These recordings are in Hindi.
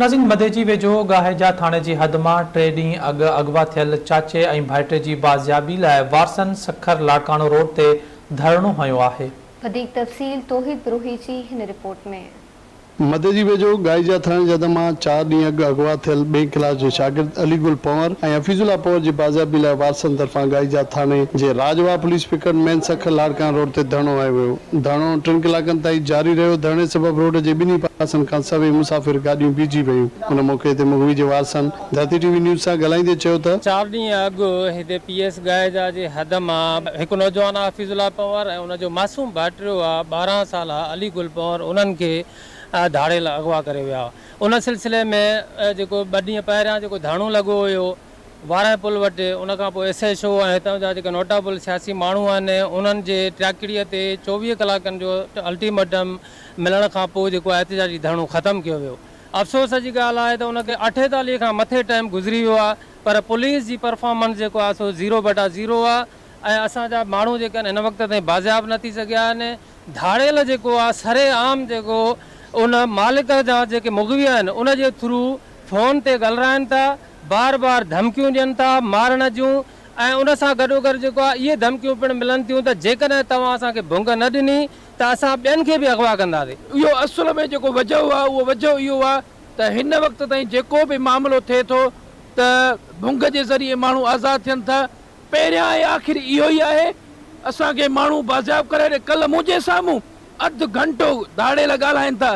नाज़रीन मदेजी वेझो गाहेजा थाने जी हद मां टे ॾींहं अॻु अगवा थियल चाचे ऐं भाइटे जी बाज़ियाबी लाइ वारसन सखर लाड़काणो रोड ते धरणो हयो आहे। वधीक तफ़सील तौहीद ब्रोही जी हिन रिपोर्ट में। मदेजी वेझो गाहेजा थाने जे हद मां 4 ॾींहं अॻु अगवा थियल ॿे क्लास जो शागिर्द अलीगुल पंवर ऐं हफ़ीज़ुल्ला पंवर जी बाज़ियाबी लाइ वारसन तरफ़ां गाहेजा थाने जे राजवा police picket main Sukkur Larkana road ते धरणो हयो वियो। धरणो 3 कलाकनि ताईं जारी रहियो। धरणे सबब रोड जे ॿिन्ही पासनि खां सभई मुसाफ़िर गाॾियूं बीजी वयूं। हुन मौक़े ते मुग़वी जे वारसन धरती टीवी न्यूज़ सां ॻाल्हाईंदे चयो त 4 ॾींहं अॻु हिते पीएस गाहेजा जे हद मां हिकु नौजवान हफ़ीज़ुल्ला पंवर ऐं हुनजो मासूम भाइटियो आहे 12 साला अलीगुल पंवर उन्हनि खे धाड़े अगवा करे विया। उन सिलसिले में जेको 2 ॾींहं पहिरियां जेको धरणो लॻो हुयो वारा पुल वटि, उन खां पोइ एसएचओ ऐं हितां जा जेके नोटाबल सियासी माण्हू आहिनि उन्हनि जे ट्रैकड़ीअ ते 24 कलाकनि जो अल्टीमेटम मिलण खां पोइ जेको एहतजाजी धरणो ख़त्मु कयो वियो। अफ़सोस जी ॻाल्हि आहे त उनखे 48 खां मथे टाइम गुज़री वियो आहे, पर पुलिस जी परफॉर्मेंस जेको आहे सो 0/0 आहे ऐं असांजा माण्हू जेके आहिनि हिन वक़्त ताईं बाज़ियाब न थी सघिया आहिनि। धाड़ियल जेको आहे सरेआम जेको उन मालिक जा जेके मुग़वी आहिनि उन जे थ्रू फ़ोन ते ॻाल्हाइनि था, बार बार धमकियूं ॾियनि था मारण जूं ऐं उन सां गॾोगॾु जेको आहे इहे धमकियूं पिणु मिलनि थियूं त जेकॾहिं तव्हां असांखे भुंग न ॾिनी त असां ॿियनि खे बि अगवा कंदासीं। इहो असुल में जेको वजह आहे उहो वजह इहो आहे त हिन वक़्त ताईं जेको बि मामिलो थिए थो त भुंग जे ज़रिए माण्हू आज़ादु थियनि था। पहिरियां ऐं आख़िर इहो ई आहे, असांखे माण्हू बाज़ियाब करे ॾे। कल्ह मुंहिंजे साम्हूं अधु घंटो धाड़े लाइ ॻाल्हाइनि था।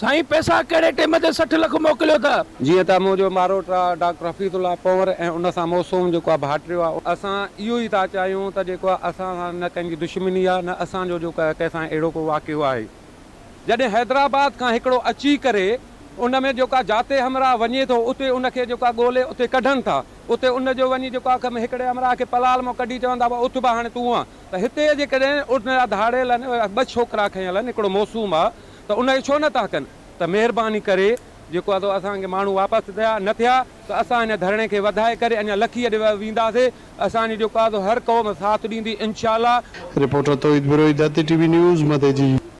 साईं पैसा कहिड़े टाइम ते 60 लख मोकिलियो था। जीअं त मुंहिंजो मारोट आहे डॉक्टर हफ़ीज़ुल्ला पंवर ऐं उन सां मौसूम जेको आहे भाटियो आहे, असां इहो ई था चाहियूं त जेको आहे असां सां न कंहिंजी दुश्मनी आहे न असांजो जेको आहे कंहिंसां अहिड़ो को वाक़ियो आहे। जॾहिं हैदराबाद खां हिकिड़ो अची करे उन में जेको आहे जाते हमरा वञे थो उते उनखे जेको आहे ॻोल्हे उते कढनि था, उते उनजो वञी जेको आहे हिकिड़े हमरा खे पलाल मां कढी चवंदा हुआ उथबा हाणे तूं आहे त हिते जेकॾहिं उन धाड़ियल आहिनि 2 छोकिरा खयल आहिनि हिकिड़ो मौसूम आहे तो उन्हें छो न था कनि त मेहरबानी करे जेको आहे असांखे माण्हू वापसि थिया न थिया त असां हिन धरणे खे वधाए करे अञा लखीअ ॾे वेंदासीं। असांजी जेको आहे हर क़ौम साथ ॾींदी इंशाल्लाह। रिपोर्टर तौहीद बिरोई, धरती टीवी न्यूज़, मदेजी।